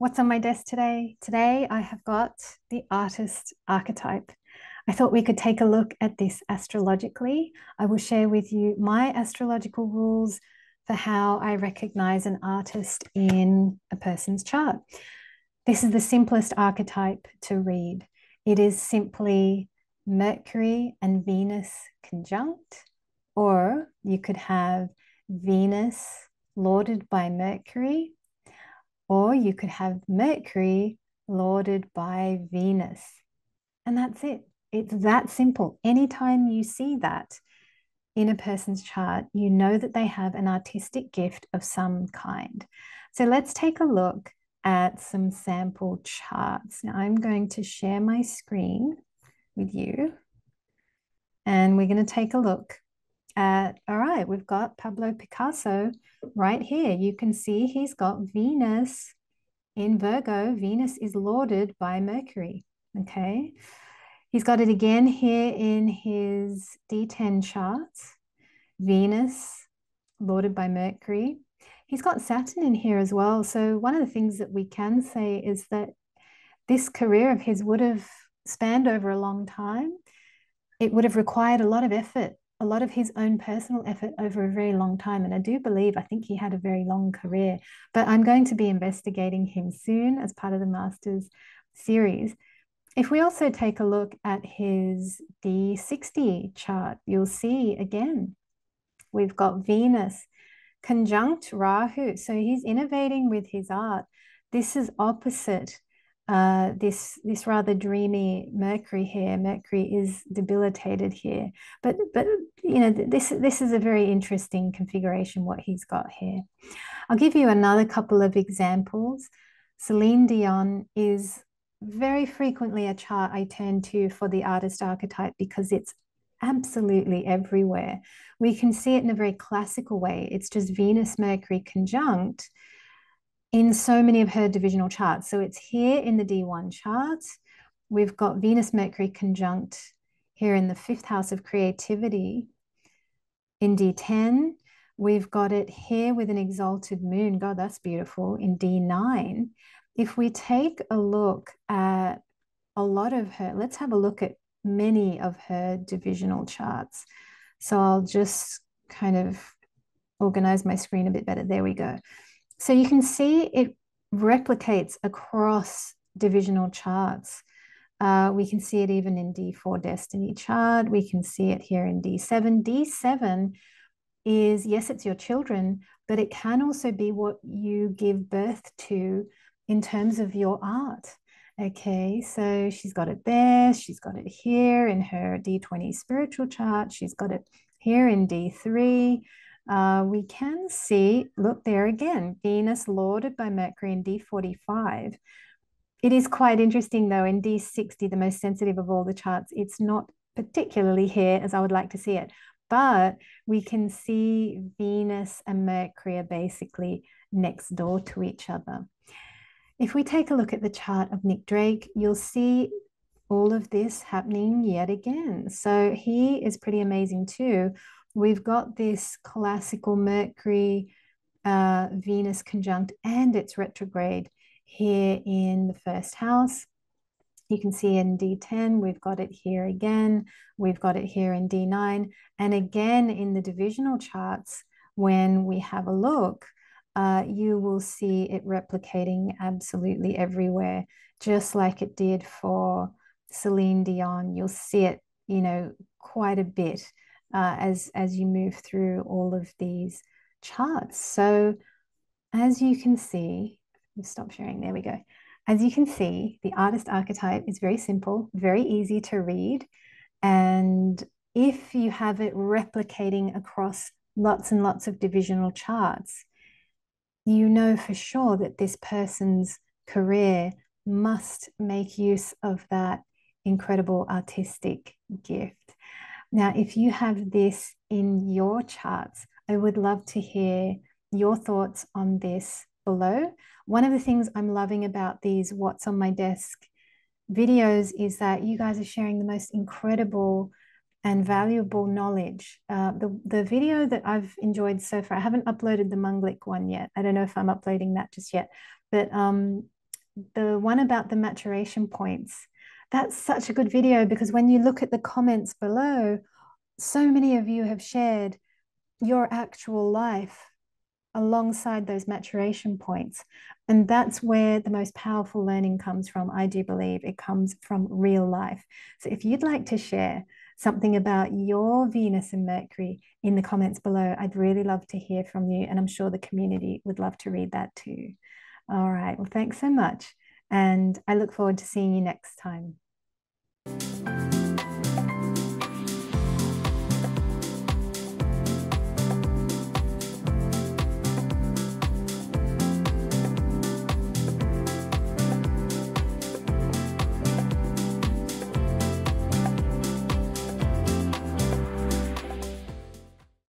What's on my desk today? Today I have got the artist archetype. I thought we could take a look at this astrologically. I will share with you my astrological rules for how I recognize an artist in a person's chart. This is the simplest archetype to read. It is simply Mercury and Venus conjunct, or you could have Venus lauded by Mercury, or you could have Mercury lauded by Venus. And that's it. It's that simple. Anytime you see that in a person's chart, you know that they have an artistic gift of some kind. So let's take a look at some sample charts. Now I'm going to share my screen with you, and we're going to take a look at, all right, we've got Pablo Picasso right here. You can see he's got Venus in Virgo. Venus is lauded by Mercury, okay? He's got it again here in his D10 charts. Venus lauded by Mercury. He's got Saturn in here as well. So one of the things that we can say is that this career of his would have spanned over a long time. It would have required a lot of effort, a lot of his own personal effort over a very long time. And I do believe, I think he had a very long career, but I'm going to be investigating him soon as part of the Masters series. If we also take a look at his D60 chart, you'll see again, we've got Venus conjunct Rahu. So he's innovating with his art. This is opposite this rather dreamy Mercury here. Mercury is debilitated here. But you know, this is a very interesting configuration, what he's got here. I'll give you another couple of examples. Celine Dion is very frequently a chart I turn to for the artist archetype because it's absolutely everywhere. We can see it in a very classical way. It's just Venus Mercury conjunct in so many of her divisional charts. So it's here in the D1 chart. We've got Venus Mercury conjunct here in the 5th house of creativity in D10. We've got it here with an exalted moon. God, that's beautiful, in D9. If we take a look at a lot of her, let's have a look at many of her divisional charts. So I'll just kind of organize my screen a bit better. There we go. So you can see it replicates across divisional charts. We can see it even in D4 Destiny chart. We can see it here in D7. D7 is, yes, it's your children, but it can also be what you give birth to in terms of your art. Okay, so she's got it there, she's got it here in her D20 spiritual chart, she's got it here in D3. We can see, look there again, Venus lauded by Mercury in D45. It is quite interesting though, in D60, the most sensitive of all the charts, it's not particularly here as I would like to see it, but we can see Venus and Mercury are basically next door to each other. If we take a look at the chart of Nick Drake, you'll see all of this happening yet again. So he is pretty amazing too. We've got this classical Mercury, Venus conjunct and its retrograde here in the 1st house. You can see in D10, we've got it here again. We've got it here in D9. And again, in the divisional charts, when we have a look, you will see it replicating absolutely everywhere, just like it did for Celine Dion. You'll see it, you know, quite a bit as you move through all of these charts. So as you can see, stop sharing, there we go. As you can see, the artist archetype is very simple, very easy to read. And if you have it replicating across lots and lots of divisional charts, you know for sure that this person's career must make use of that incredible artistic gift. Now, if you have this in your charts, I would love to hear your thoughts on this below. One of the things I'm loving about these What's on My Desk videos is that you guys are sharing the most incredible and valuable knowledge. The video that I've enjoyed so far, I haven't uploaded the Munglik one yet. I don't know if I'm uploading that just yet, but the one about the maturation points, that's such a good video, because when you look at the comments below, so many of you have shared your actual life alongside those maturation points. And that's where the most powerful learning comes from. I do believe it comes from real life. So if you'd like to share something about your Venus and Mercury in the comments below, I'd really love to hear from you. And I'm sure the community would love to read that too. All right, well, thanks so much. And I look forward to seeing you next time.